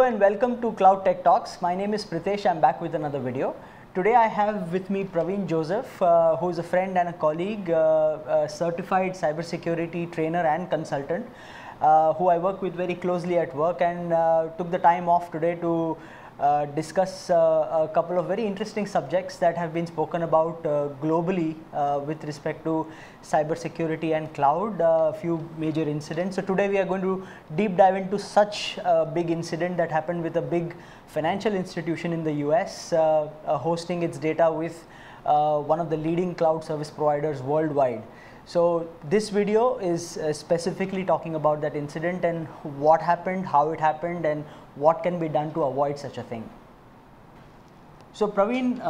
Hello and welcome to Cloud Tech Talks. My name is Pritesh. I'm back with another video. Today I have with me Praveen Joseph, who is a friend and a colleague, a certified cybersecurity trainer and consultant, who I work with very closely at work, and took the time off today to discuss a couple of very interesting subjects that have been spoken about globally with respect to cybersecurity and cloud, a few major incidents. So today we are going to deep dive into such a big incident that happened with a big financial institution in the US hosting its data with one of the leading cloud service providers worldwide. So this video is specifically talking about that incident and what happened, how it happened, and what can be done to avoid such a thing. So Praveen,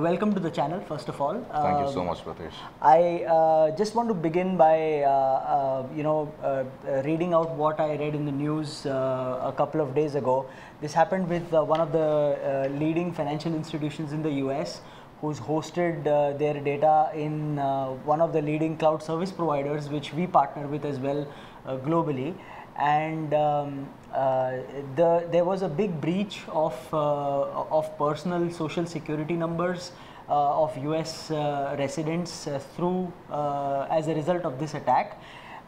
welcome to the channel first of all. Thank you so much, Pritesh. I just want to begin by reading out what I read in the news a couple of days ago. This happened with one of the leading financial institutions in the US, who's hosted their data in one of the leading cloud service providers, which we partner with as well globally. And there was a big breach of personal social security numbers of US residents through as a result of this attack.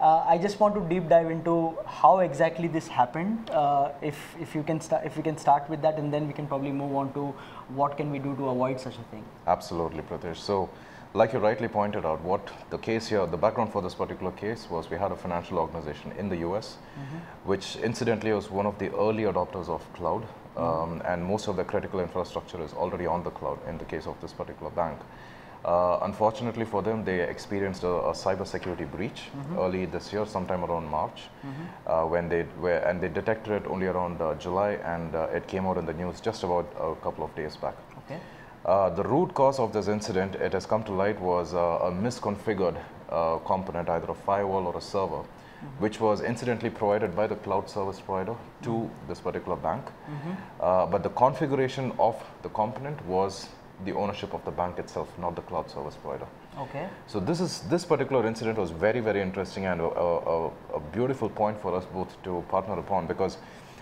I just want to deep dive into how exactly this happened. If you can start with that, and then we can probably move on to what can we do to avoid such a thing. Absolutely, Pritesh. So, like you rightly pointed out, what the case here, the background for this particular case was we had a financial organization in the US, mm-hmm. which incidentally was one of the early adopters of cloud, mm-hmm. And most of the critical infrastructure is already on the cloud in the case of this particular bank. Unfortunately for them, they experienced a cybersecurity breach mm-hmm. early this year, sometime around March, mm-hmm. And they detected it only around July, and it came out in the news just about a couple of days back. Okay. The root cause of this incident, it has come to light, was a misconfigured component, either a firewall or a server, mm-hmm. which was incidentally provided by the cloud service provider to mm-hmm. this particular bank. Mm-hmm. But the configuration of the component was the ownership of the bank itself, not the cloud service provider. Okay. So this particular incident was very, very interesting, and a beautiful point for us both to partner upon, because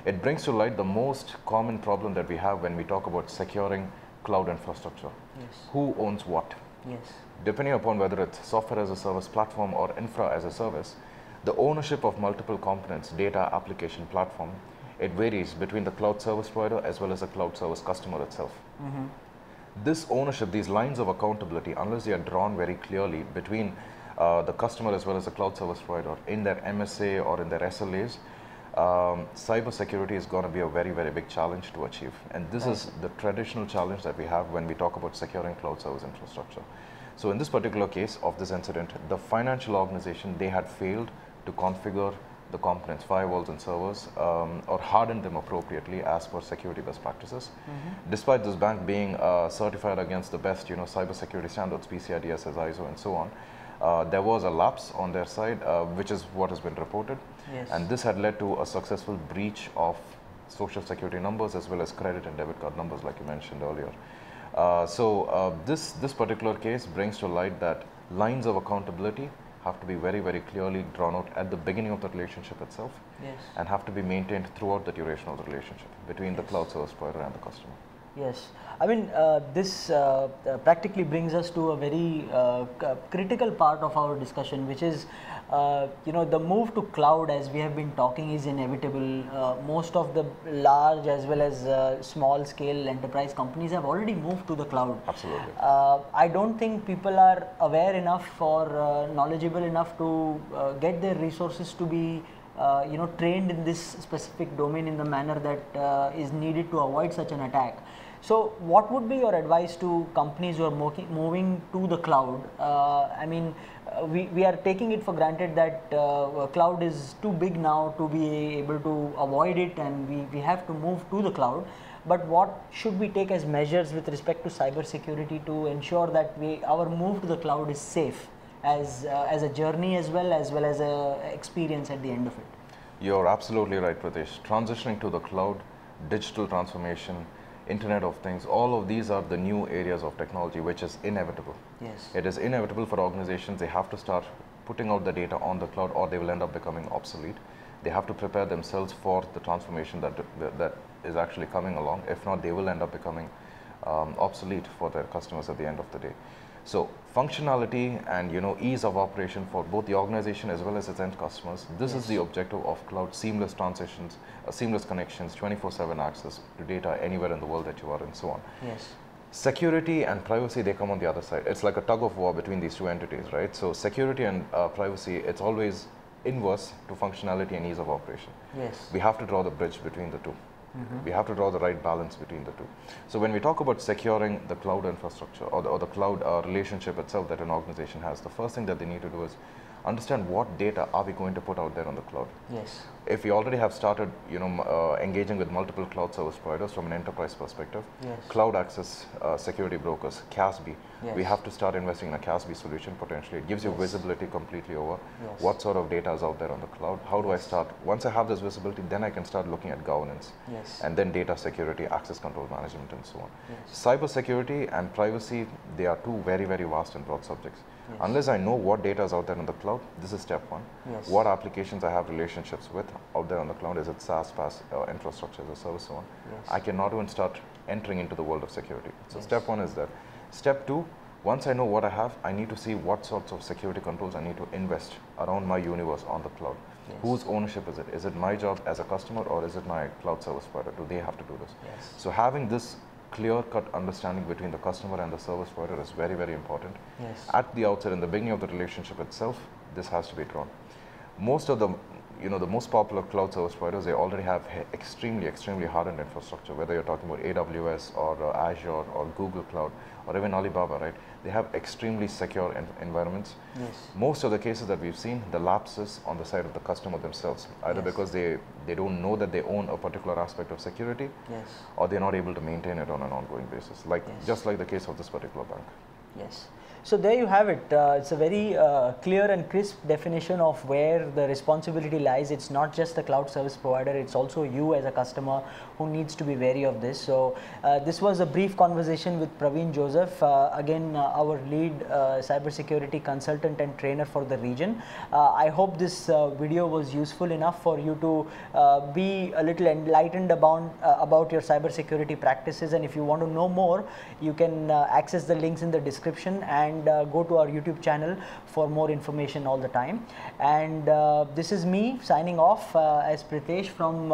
it brings to light the most common problem that we have when we talk about securing cloud infrastructure. Yes. Who owns what? Yes. Depending upon whether it's software as a service platform or infra as a service, the ownership of multiple components, data, application, platform, it varies between the cloud service provider as well as the cloud service customer itself. Mm-hmm. This ownership, these lines of accountability, unless they are drawn very clearly between the customer as well as the cloud service provider in their MSA or in their SLAs, cybersecurity is going to be a very, very big challenge to achieve. And this is the traditional challenge that we have when we talk about securing cloud service infrastructure. So in this particular case of this incident, the financial organization, they had failed to configure the components, firewalls and servers, or harden them appropriately as per security best practices. Mm-hmm. Despite this bank being certified against the best, cybersecurity standards, PCI DSS, ISO, and so on, there was a lapse on their side, which is what has been reported. Yes. And this had led to a successful breach of social security numbers as well as credit and debit card numbers, like you mentioned earlier. So this particular case brings to light that lines of accountability have to be very, very clearly drawn out at the beginning of the relationship itself, yes. and have to be maintained throughout the duration of the relationship between yes. the cloud service provider and the customer. Yes. I mean, this practically brings us to a very critical part of our discussion, which is, the move to cloud, as we have been talking, is inevitable. Most of the large as well as small scale enterprise companies have already moved to the cloud. Absolutely. I don't think people are aware enough or knowledgeable enough to get their resources to be trained in this specific domain in the manner that is needed to avoid such an attack. So what would be your advice to companies who are moving to the cloud? I mean, we are taking it for granted that cloud is too big now to be able to avoid it, and we have to move to the cloud. But what should we take as measures with respect to cybersecurity to ensure that our move to the cloud is safe? As a journey as well as a experience at the end of it. You're absolutely right, Pritesh. Transitioning to the cloud, digital transformation, Internet of Things, all of these are the new areas of technology, which is inevitable. Yes. It is inevitable for organizations. They have to start putting out the data on the cloud, or they will end up becoming obsolete. they have to prepare themselves for the transformation that is actually coming along. If not, they will end up becoming obsolete for their customers at the end of the day. So functionality and, you know, ease of operation for both the organization as well as its end customers. This is the objective of cloud: seamless transitions, seamless connections, 24/7 access to data anywhere in the world that you are, and so on. Yes. Security and privacy, they come on the other side. It's like a tug of war between these two entities, right? So security and privacy, it's always inverse to functionality and ease of operation. Yes. We have to draw the bridge between the two. We have to draw the right balance between the two. So when we talk about securing the cloud infrastructure or the cloud relationship itself that an organization has, the first thing that they need to do is understand what data are we going to put out there on the cloud. Yes. If we already have started, you know, engaging with multiple cloud service providers from an enterprise perspective, cloud access security brokers, CASB, we have to start investing in a CASB solution potentially. It gives you visibility completely over what sort of data is out there on the cloud. How do I start? Once I have this visibility, then I can start looking at governance. Yes. And then data security, access control management, and so on. Yes. Cyber security and privacy, they are two very, very vast and broad subjects. Yes. Unless I know what data is out there on the cloud, this is step one. Yes. What applications I have relationships with out there on the cloud, is it SaaS, PaaS, infrastructure as a service, so on. Yes. I cannot even start entering into the world of security. So step one is that. Step two, once I know what I have, I need to see what sorts of security controls I need to invest around my universe on the cloud. Yes. Whose ownership is it? Is it my job as a customer, or is it my cloud service provider? Do they have to do this? Yes. So having this clear-cut understanding between the customer and the service provider is very, very important. Yes. At the outset, in the beginning of the relationship itself, this has to be drawn. Most of the, you know, the most popular cloud service providers, they already have extremely, extremely hardened infrastructure, whether you're talking about AWS or Azure or Google Cloud or even Alibaba, right? They have extremely secure environments. Yes. Most of the cases that we've seen, the lapses on the side of the customer themselves, either because they don't know that they own a particular aspect of security, or they're not able to maintain it on an ongoing basis, like just like the case of this particular bank. Yes. So there you have it. It's a very clear and crisp definition of where the responsibility lies. It's not just the cloud service provider, it's also you as a customer who needs to be wary of this. So this was a brief conversation with Praveen Joseph, again our lead cybersecurity consultant and trainer for the region. I hope this video was useful enough for you to be a little enlightened about your cybersecurity practices, and if you want to know more, you can access the links in the description and go to our YouTube channel for more information all the time. And this is me signing off as Pritesh from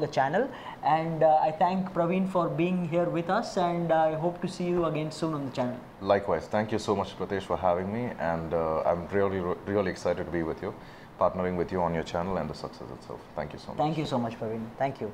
the channel, and I thank Praveen for being here with us, and I hope to see you again soon on the channel. Likewise, thank you so much, Pritesh, for having me, and I'm really excited to be with you, partnering with you on your channel and the success itself. Thank you so much. Thank you so much, Praveen. Thank you.